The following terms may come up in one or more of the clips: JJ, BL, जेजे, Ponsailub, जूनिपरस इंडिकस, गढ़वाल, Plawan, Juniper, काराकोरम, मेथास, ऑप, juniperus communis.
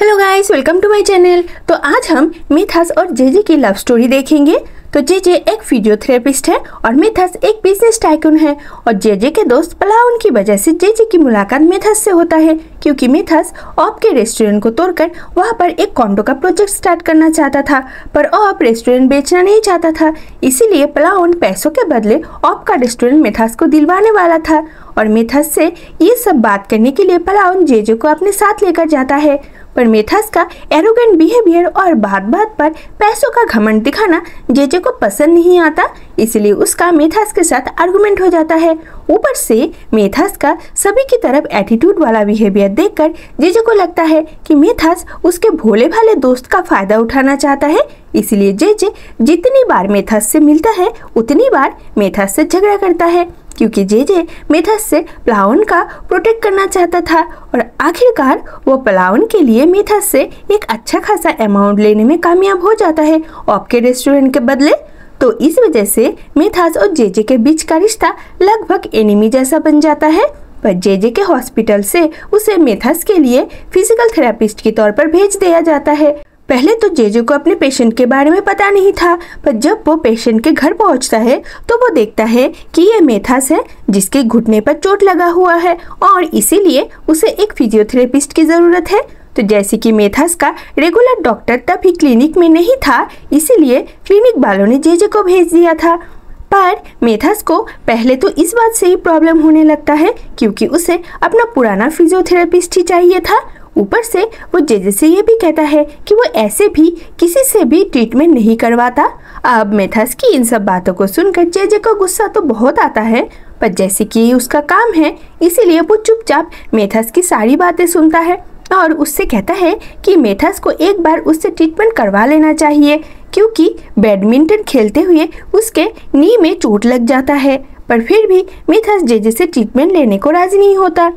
Hello guys, welcome to my channel. तो आज हम मेथास और जेजे की लव स्टोरी देखेंगे। तो जेजे एक फिजियोथेरेपिस्ट है और मेथास एक बिजनेस टाइकून है, और जेजे के दोस्त प्लावन की वजह से जेजे की मुलाकात मेथास से होता है, क्योंकि मेथास ऑप के रेस्टोरेंट को तोड़कर वहां पर एक कॉन्डो का प्रोजेक्ट स्टार्ट करना चाहता था, पर ऑप रेस्टोरेंट बेचना नहीं चाहता था। इसीलिए प्लावन पैसों के बदले ऑप का रेस्टोरेंट मेथास को दिलवाने वाला था, और मेथास से ये सब बात करने के लिए प्लावन जेजे को अपने साथ लेकर जाता है। पर मेथास का एरोगेंट बिहेवियर और बात बात पर पैसों का घमंड दिखाना जेजे को पसंद नहीं आता, इसलिए उसका मेथास के साथ आर्गुमेंट हो जाता है। ऊपर से मेथास का सभी की तरफ एटीट्यूड वाला बिहेवियर देखकर जेजे को लगता है कि मेथास उसके भोले भाले दोस्त का फायदा उठाना चाहता है, इसलिए जेजे जितनी बार मेथास से मिलता है उतनी बार मेथास से झगड़ा करता है, क्योंकि जेजे मेथास से प्लावन का प्रोटेक्ट करना चाहता था। और आखिरकार वो प्लावन के लिए मेथास से एक अच्छा खासा अमाउंट लेने में कामयाब हो जाता है आपके रेस्टोरेंट के बदले। तो इस वजह से मेथास और जेजे के बीच का रिश्ता लगभग एनिमी जैसा बन जाता है। पर जेजे के हॉस्पिटल से उसे मेथास के लिए फिजिकल थेरेपिस्ट के तौर पर भेज दिया जाता है। पहले तो जेजे को अपने पेशेंट के बारे में पता नहीं था, पर जब वो पेशेंट के घर पहुंचता है तो वो देखता है कि ये मेथास है, जिसके घुटने पर चोट लगा हुआ है और इसीलिए उसे एक फिजियोथेरेपिस्ट की ज़रूरत है। तो जैसे कि मेथास का रेगुलर डॉक्टर तभी क्लिनिक में नहीं था, इसीलिए क्लिनिक वालों ने जेजे को भेज दिया था। पर मेथास को पहले तो इस बात से ही प्रॉब्लम होने लगता है, क्योंकि उसे अपना पुराना फिजियोथेरेपिस्ट ही चाहिए था। ऊपर से वो जेजे से ये भी कहता है कि वो ऐसे भी किसी से भी ट्रीटमेंट नहीं करवाता। अब मेथास की इन सब बातों को सुनकर जेजे को गुस्सा तो बहुत आता है, पर जैसे कि उसका काम है इसीलिए वो चुपचाप मेथास की सारी बातें सुनता है और उससे कहता है कि मेथास को एक बार उससे ट्रीटमेंट करवा लेना चाहिए, क्योंकि बैडमिंटन खेलते हुए उसके नी में चोट लग जाता है। पर फिर भी मेथास जेजे से ट्रीटमेंट लेने को राजी नहीं होता,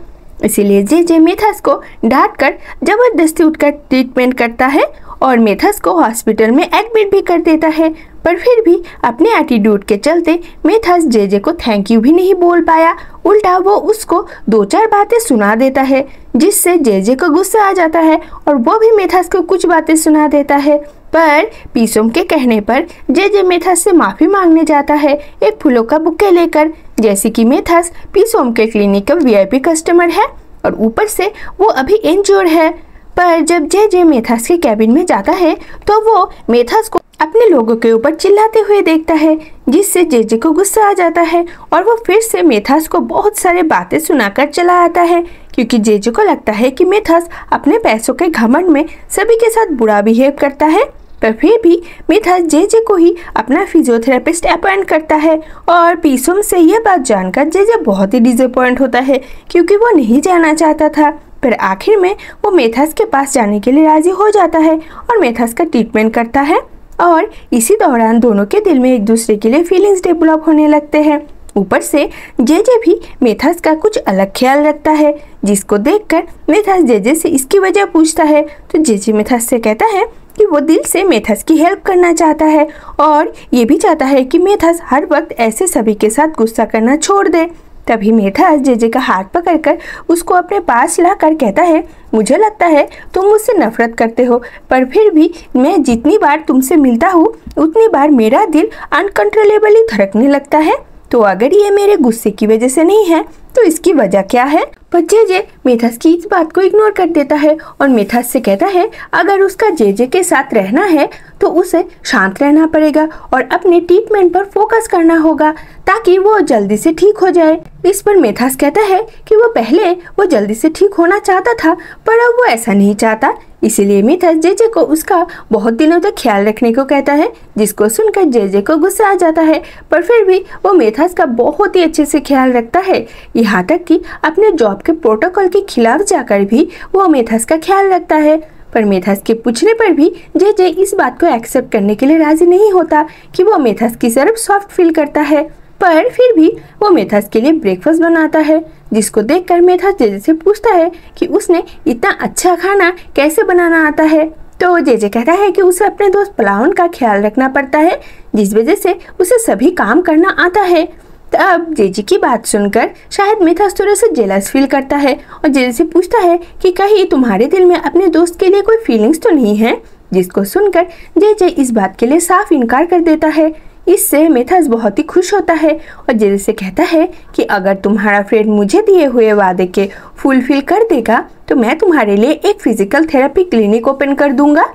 इसीलिए जेजे मेथास को डांट कर जबरदस्ती उठकर ट्रीटमेंट करता है और मेथास को हॉस्पिटल में एडमिट भी कर देता है। पर फिर भी अपने एटीट्यूड के चलते मेथास जेजे को थैंक यू भी नहीं बोल पाया, उल्टा वो उसको दो चार बातें सुना देता है, जिससे जेजे को गुस्सा आ जाता है और वो भी मेथास को कुछ बातें सुना देता है। पर पीसोम के कहने पर जेजे मेथास से माफ़ी मांगने जाता है एक फूलों का बुके लेकर, जैसे कि मेथास पीसोम के क्लिनिक का VIP कस्टमर है और ऊपर से वो अभी इंज्योर है। पर जब जेजे मेथास के कैबिन में जाता है तो वो मेथास को अपने लोगों के ऊपर चिल्लाते हुए देखता है, जिससे जेजे को गुस्सा आ जाता है और वो फिर से मेथास को बहुत सारे बातें सुनाकर चला आता है, क्योंकि जेजे को लगता है कि मेथास अपने पैसों के घमंड में सभी के साथ बुरा बिहेव करता है। पर फिर भी मेथास जेजे को ही अपना फिजियोथेरेपिस्ट अपॉइंट करता है और पीसोम से ये बात जानकर जेजे बहुत ही डिसअपॉइंट होता है, क्योंकि वो नहीं जाना चाहता था। पर आखिर में वो मेथास के पास जाने के लिए राजी हो जाता है और मेथास का ट्रीटमेंट करता है, और इसी दौरान दोनों के दिल में एक दूसरे के लिए फीलिंग्स डेवलप होने लगते हैं। ऊपर से जेजे भी मेथास का कुछ अलग ख्याल रखता है, जिसको देखकर मेथास जेजे से इसकी वजह पूछता है। तो जेजे मेथास से कहता है कि वो दिल से मेथास की हेल्प करना चाहता है और ये भी चाहता है कि मेथास हर वक्त ऐसे सभी के साथ गुस्सा करना छोड़ दे। तभी मेथास जेजे का हाथ पकड़कर उसको अपने पास लाकर कहता है, मुझे लगता है तुम मुझसे नफरत करते हो, पर फिर भी मैं जितनी बार तुमसे मिलता हूँ उतनी बार मेरा दिल अनकंट्रोलेबली धड़कने लगता है, तो अगर ये मेरे गुस्से की वजह से नहीं है तो इसकी वजह क्या है। पर जेजे मेथास की इस बात को इग्नोर कर देता है और मेथास से कहता है अगर उसका जेजे के साथ रहना है तो उसे शांत रहना पड़ेगा और अपने ट्रीटमेंट पर फोकस करना होगा, ताकि वो जल्दी से ठीक हो जाए। इस पर मेथास कहता है कि वो पहले जल्दी से ठीक होना चाहता था, पर अब वो ऐसा नहीं चाहता, इसीलिए मेथास जेजे को उसका बहुत दिनों तक ख्याल रखने को कहता है, जिसको सुनकर जेजे को गुस्सा आ जाता है। पर फिर भी वो मेथास का बहुत ही अच्छे से ख्याल रखता है, यहाँ तक कि अपने जॉब के प्रोटोकॉल के खिलाफ जाकर भी वो मेथास का ख्याल रखता है। पर मेथास के पूछने पर भी जेजे इस बात को एक्सेप्ट करने के लिए राजी नहीं होता कि वो मेथास की तरफ सॉफ्ट फील करता है। पर फिर भी वो मेथास के लिए ब्रेकफास्ट बनाता है, जिसको देखकर मेथास जेजे से पूछता है कि उसने इतना अच्छा खाना कैसे बनाना आता है। तो जेजे कहता है कि उसे अपने दोस्त प्लावन का ख्याल रखना पड़ता है, जिस वजह से उसे सभी काम करना आता है। तो अब जेजी की बात सुनकर शायद मेथास थोड़ा सा जेलस फील करता है और जेजी से पूछता है कि कहीं तुम्हारे दिल में अपने दोस्त के लिए कोई फीलिंग्स तो नहीं है, जिसको सुनकर जेजे इस बात के लिए साफ इनकार कर देता है। इससे मेथास बहुत ही खुश होता है और जेजे से कहता है कि अगर तुम्हारा फ्रेंड मुझे दिए हुए वादे के फुलफिल कर देगा तो मैं तुम्हारे लिए एक फिजिकल थेरेपी क्लिनिक ओपन कर दूंगा।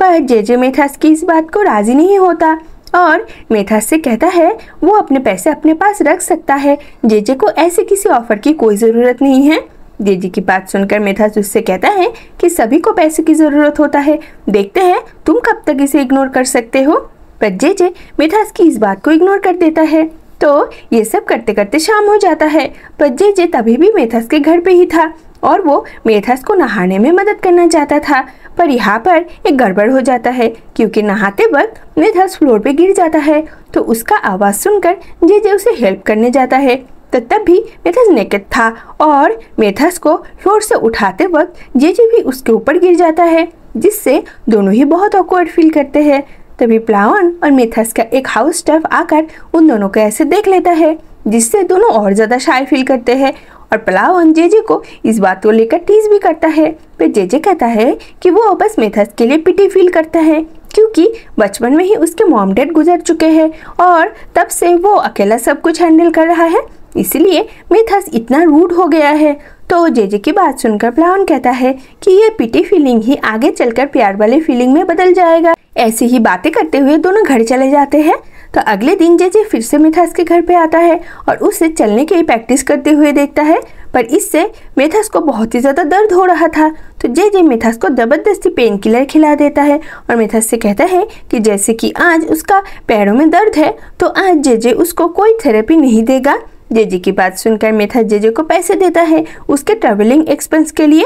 पर जेजे मेथास की इस बात को राजी नहीं होता और मेथास से कहता है वो अपने पैसे अपने पास रख सकता है, जेजे को ऐसे किसी ऑफर की कोई ज़रूरत नहीं है। जेजे की बात सुनकर मेथास उससे कहता है कि सभी को पैसे की ज़रूरत होता है, देखते हैं तुम कब तक इसे इग्नोर कर सकते हो। पर जेजे मेथास की इस बात को इग्नोर कर देता है। तो ये सब करते करते शाम हो जाता है, पर जेजे तभी भी मेथास के घर पे ही था और वो मेथास को नहाने में मदद करना चाहता था। पर यहाँ पर एक गड़बड़ हो जाता है क्योंकि नहाते वक्त मेथास फ्लोर पे गिर जाता है। तो उसका आवाज़ सुनकर जेजे उसे हेल्प करने जाता है, तो तब भी मेथास नेकेड था और मेथास को फ्लोर से उठाते वक्त जेजे भी उसके ऊपर गिर जाता है, जिससे दोनों ही बहुत ऑकवर्ड फील करते हैं। तभी प्लावन और मेथास का एक हाउस स्टाफ आकर उन दोनों को ऐसे देख लेता है, जिससे दोनों और ज़्यादा शाय फील करते हैं। और प्लावन जेजे को इस बात को लेकर टीज भी करता है। पर जेजे कहता है कि वो बस मेथास के लिए पिटी फील करता है क्योंकि बचपन में ही उसके मॉम डैड गुजर चुके हैं और तब से वो अकेला सब कुछ हैंडल कर रहा है, इसीलिए मेथास इतना रूड हो गया है। तो जेजे की बात सुनकर प्लावन कहता है कि ये पिटी फीलिंग ही आगे चलकर प्यार वाले फीलिंग में बदल जाएगा। ऐसी ही बातें करते हुए दोनों घर चले जाते हैं। तो अगले दिन जेजे फिर से मेथास के घर पे आता है और उसे चलने की प्रैक्टिस करते हुए देखता है, पर इससे मेथास को बहुत ही ज़्यादा दर्द हो रहा था। तो जेजे मेथास को ज़बरदस्ती पेन किलर खिला देता है और मेथास से कहता है कि जैसे कि आज उसका पैरों में दर्द है तो आज जेजे उसको कोई थेरेपी नहीं देगा। जेजे की बात सुनकर मेथास जेजे को पैसे देता है उसके ट्रैवलिंग एक्सपेंस के लिए,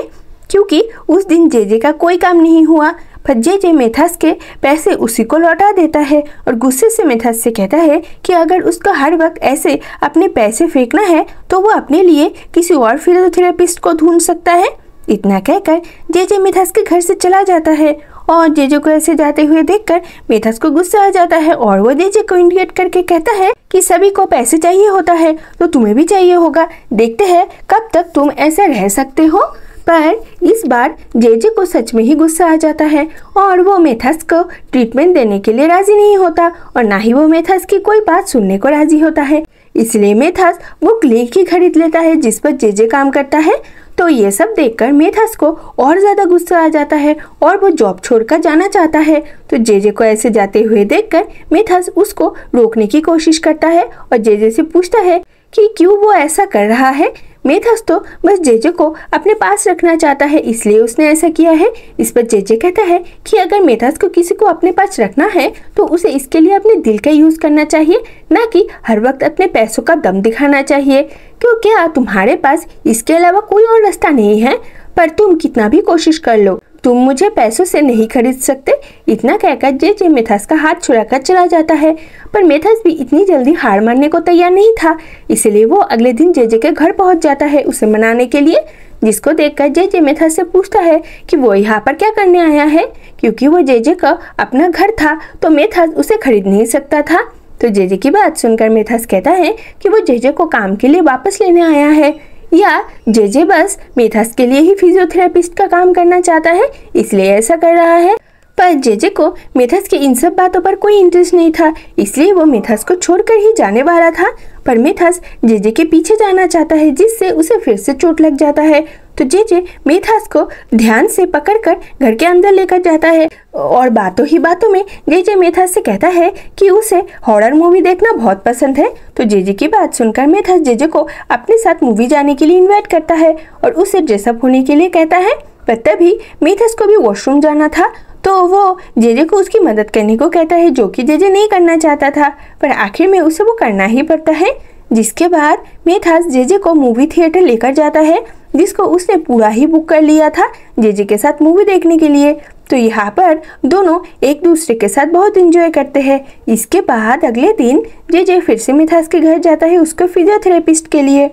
क्योंकि उस दिन जेजे का कोई काम नहीं हुआ। पर जेजे मेथास के पैसे उसी को लौटा देता है और गुस्से से मेथास से कहता है कि अगर उसको हर वक्त ऐसे अपने पैसे फेंकना है तो वो अपने लिए किसी और फिजियोथेरेपिस्ट को ढूंढ सकता है। इतना कहकर जेजे मेथास के घर से चला जाता है और जेजे को ऐसे जाते हुए देखकर मेथास को गुस्सा आ जाता है और वो जेजे को इंडिकेट करके कहता है कि सभी को पैसे चाहिए होता है तो तुम्हें भी चाहिए होगा, देखते हैं कब तक तुम ऐसे रह सकते हो। पर इस बार जेजे को सच में ही गुस्सा आ जाता है और वो मेथास को ट्रीटमेंट देने के लिए राजी नहीं होता और ना ही वो मेथास की कोई बात सुनने को राजी होता है, इसलिए मेथास वो क्लिनिक ही खरीद लेता है जिस पर जेजे काम करता है। तो ये सब देखकर मेथास को और ज़्यादा गुस्सा आ जाता है और वो जॉब छोड़कर जाना चाहता है। तो जेजे को ऐसे जाते हुए देखकर मेथास उसको रोकने की कोशिश करता है और जेजे से पूछता है कि क्यों वो ऐसा कर रहा है। मेथास तो बस जेजे को अपने पास रखना चाहता है इसलिए उसने ऐसा किया है। इस पर जेजे कहता है कि अगर मेथास को किसी को अपने पास रखना है तो उसे इसके लिए अपने दिल का यूज़ करना चाहिए, ना कि हर वक्त अपने पैसों का दम दिखाना चाहिए, क्योंकि क्या तुम्हारे पास इसके अलावा कोई और रास्ता नहीं है। पर तुम कितना भी कोशिश कर लो, तुम मुझे पैसों से नहीं खरीद सकते। इतना कहकर जेजे मेथास का हाथ छुड़ाकर चला जाता है। पर मेथास भी इतनी जल्दी हार मानने को तैयार नहीं था, इसलिए वो अगले दिन जेजे के घर पहुंच जाता है उसे मनाने के लिए, जिसको देखकर जेजे मेथास से पूछता है कि वो यहाँ पर क्या करने आया है। क्योंकि वो जेजे का अपना घर था तो मेथास उसे खरीद नहीं सकता था। तो जेजे की बात सुनकर मेथास कहता है कि वो जेजे को काम के लिए वापस लेने आया है, या जेजे बस मेथास के लिए ही फिजियोथेरेपिस्ट का काम करना चाहता है इसलिए ऐसा कर रहा है। पर जेजे को मेथास की इन सब बातों पर कोई इंटरेस्ट नहीं था, इसलिए वो मेथास को छोड़कर ही जाने वाला था। पर मेथास जेजे के पीछे जाना चाहता है, जिससे उसे फिर से चोट लग जाता है। तो जेजे मेथास को ध्यान से पकड़कर घर के अंदर लेकर जाता है और बातों ही बातों में जेजे मेथास से कहता है कि उसे हॉरर मूवी देखना बहुत पसंद है। तो जेजे की बात सुनकर मेथास जेजे को अपने साथ मूवी जाने के लिए इन्वाइट करता है और उसे ड्रेसअप होने के लिए कहता है। पर तभी मेथास को भी वॉशरूम जाना था तो वो जेजे को उसकी मदद करने को कहता है, जो कि जेजे नहीं करना चाहता था, पर आखिर में उसे वो करना ही पड़ता है। जिसके बाद मेथास जेजे को मूवी थिएटर लेकर जाता है, जिसको उसने पूरा ही बुक कर लिया था जेजे के साथ मूवी देखने के लिए। तो यहाँ पर दोनों एक दूसरे के साथ बहुत एंजॉय करते हैं। इसके बाद अगले दिन जेजे फिर से मेथास के घर जाता है उसको फिजियोथेरेपिस्ट के लिए।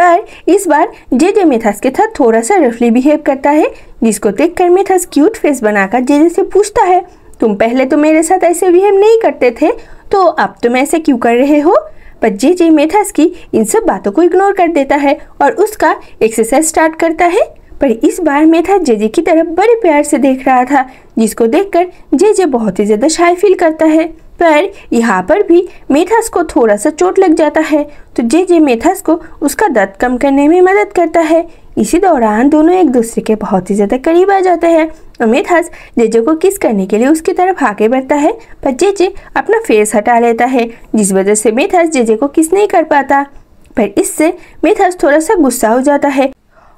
पर इस बार जेजे मेथास के साथ थोड़ा सा रफली बिहेव करता है, जिसको देखकर मेथास क्यूट फेस बनाकर जेजे से पूछता है, तुम पहले तो मेरे साथ ऐसे बिहेव नहीं करते थे, तो अब तुम ऐसे क्यों कर रहे हो। पर जेजे मेथास की इन सब बातों को इग्नोर कर देता है और उसका एक्सरसाइज स्टार्ट करता है। पर इस बार मेथास जेजे की तरफ बड़े प्यार से देख रहा था, जिसको देखकर जेजे बहुत ही ज़्यादा शाय फील करता है। पर यहाँ पर भी मेथास को थोड़ा सा चोट लग जाता है, तो जेजे मेथास को उसका दर्द कम करने में मदद करता है। इसी दौरान दोनों एक दूसरे के बहुत ही ज़्यादा करीब आ जाते हैं और मेथास जेजे को किस करने के लिए उसकी तरफ आगे बढ़ता है, पर जेजे अपना फेस हटा लेता है, जिस वजह से मेथास जेजे को किस नहीं कर पाता। पर इससे मेथास थोड़ा सा गुस्सा हो जाता है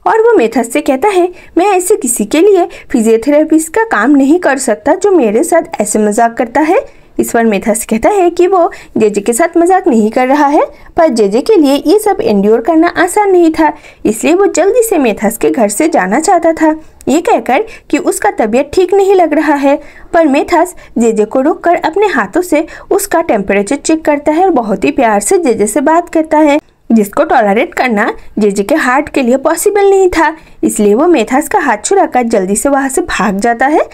और वो मेथास से कहता है, मैं ऐसे किसी के लिए फिजियोथेरेपिस्ट का काम नहीं कर सकता जो मेरे साथ ऐसे मजाक करता है। इस पर मेथास कहता है कि वो जेजे के साथ मजाक नहीं कर रहा है, पर जेजे के लिए ये सब एंड्योर करना आसान नहीं था, इसलिए वो जल्दी से मेथास के घर से जाना चाहता था, ये कहकर कि उसका तबीयत ठीक नहीं लग रहा है। पर मेथास जेजे को रोककर अपने हाथों से उसका टेम्परेचर चेक करता है और बहुत ही प्यार से जेजे से बात करता है, जिसको टॉलरेट करना जेजे के हार्ट के लिए पॉसिबल नहीं था, इसलिए वो मेथास का हाथ छुड़ाकर जल्दी से वहाँ से भाग जाता है।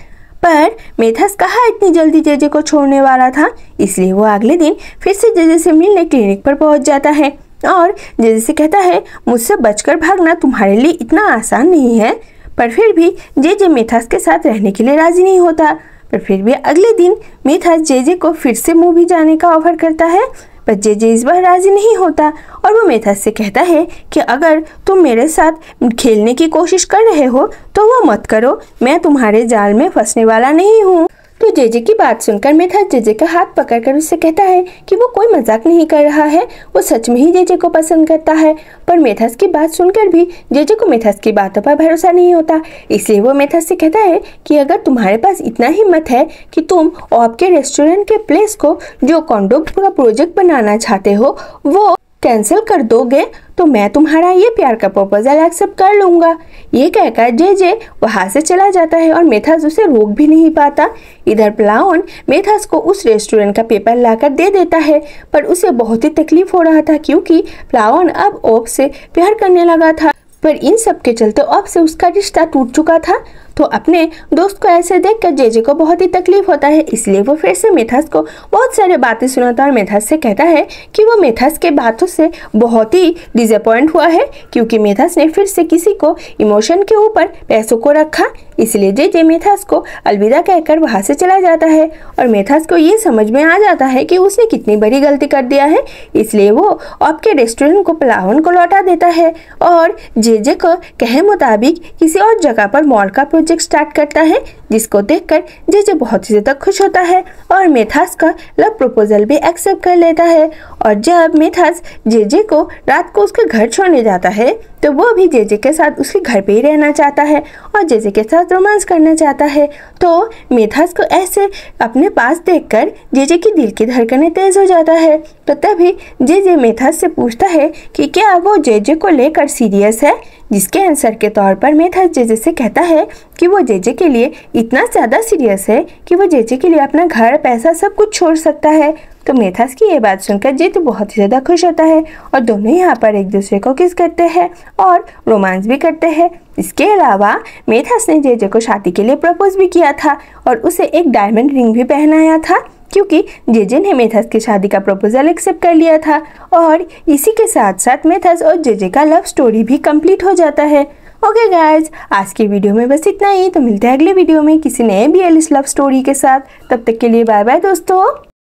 पर मेथास कहाँ इतनी जल्दी जेजे को छोड़ने वाला था, इसलिए वो अगले दिन फिर से जेजे से मिलने क्लिनिक पर पहुंच जाता है और जेजे से कहता है, मुझसे बचकर भागना तुम्हारे लिए इतना आसान नहीं है। पर फिर भी जेजे मेथास के साथ रहने के लिए राजी नहीं होता। पर फिर भी अगले दिन मेथास जेजे को फिर से मूवी जाने का ऑफर करता है, पर जेजे इस बार राजी नहीं होता और वो मेथास से कहता है कि अगर तुम मेरे साथ खेलने की कोशिश कर रहे हो तो वो मत करो, मैं तुम्हारे जाल में फंसने वाला नहीं हूँ। तो जेजे की बात सुनकर मेथास जेजे का हाथ पकड़कर उससे कहता है कि वो कोई मजाक नहीं कर रहा है, वो सच में ही जेजे को पसंद करता है। पर मेथास की बात सुनकर भी जेजे को मेथास की बातों पर भरोसा नहीं होता, इसलिए वो मेथास से कहता है कि अगर तुम्हारे पास इतना हिम्मत है कि तुम और आपके रेस्टोरेंट के प्लेस को जो कॉन्डोम का प्रोजेक्ट बनाना चाहते हो वो कैंसिल कर दोगे तो मैं तुम्हारा ये प्यार का प्रपोजल एक्सेप्ट कर लूँगा। ये कहकर जेजे वहाँ से चला जाता है और मेथास उसे रोक भी नहीं पाता। इधर प्लावन मेथास को उस रेस्टोरेंट का पेपर लाकर दे देता है, पर उसे बहुत ही तकलीफ हो रहा था क्योंकि प्लावन अब ओप से प्यार करने लगा था, पर इन सब के चलते ओप से उसका रिश्ता टूट चुका था। तो अपने दोस्त को ऐसे देखकर जेजे को बहुत ही तकलीफ होता है, इसलिए वो फिर से मेथास को बहुत सारे बातें सुनाता है और मेथास से कहता है कि वो मेथास के बातों से बहुत ही डिसअपॉइंट हुआ है क्योंकि मेथास ने फिर से किसी को इमोशन के ऊपर पैसों को रखा। इसलिए जेजे मेथास को अलविदा कहकर वहाँ से चला जाता है और मेथास को ये समझ में आ जाता है कि उसने कितनी बड़ी गलती कर दिया है, इसलिए वो आपके रेस्टोरेंट को प्लावन को लौटा देता है और जेजे को कहे मुताबिक किसी और जगह पर मॉल का प्रोजेक्ट स्टार्ट करता है, जिसको देखकर जेजे बहुत ही ज़्यादा खुश होता है और मेथास का लव प्रपोजल भी एक्सेप्ट कर लेता है। और जब मेथास जेजे को रात को उसके घर छोड़ने जाता है तो वो भी जेजे के साथ उसके घर पे ही रहना चाहता है और जेजे के साथ रोमांस करना चाहता है। तो मेथास को ऐसे अपने पास देखकर जेजे की दिल की धड़कनें तेज़ हो जाता है। तो तभी जेजे मेथास से पूछता है कि क्या वो जेजे को लेकर सीरियस है, जिसके आंसर के तौर पर मेथास जेजे से कहता है कि वो जेजे के लिए इतना ज़्यादा सीरियस है कि वो जेजे के लिए अपना घर पैसा सब कुछ छोड़ सकता है। तो मेथास की ये बात सुनकर जेजे बहुत ही ज़्यादा खुश होता है और दोनों यहाँ पर एक दूसरे को किस करते हैं और रोमांस भी करते हैं। इसके अलावा मेथास ने जेजे को शादी के लिए प्रपोज भी किया था और उसे एक डायमंड रिंग भी पहनाया था क्योंकि जेजे ने मेथास की शादी का प्रपोजल एक्सेप्ट कर लिया था। और इसी के साथ साथ मेथास और जेजे का लव स्टोरी भी कंप्लीट हो जाता है। ओके गाइज, आज की वीडियो में बस इतना ही। तो मिलते हैं अगले वीडियो में किसी नए BL लव स्टोरी के साथ। तब तक के लिए बाय बाय दोस्तों।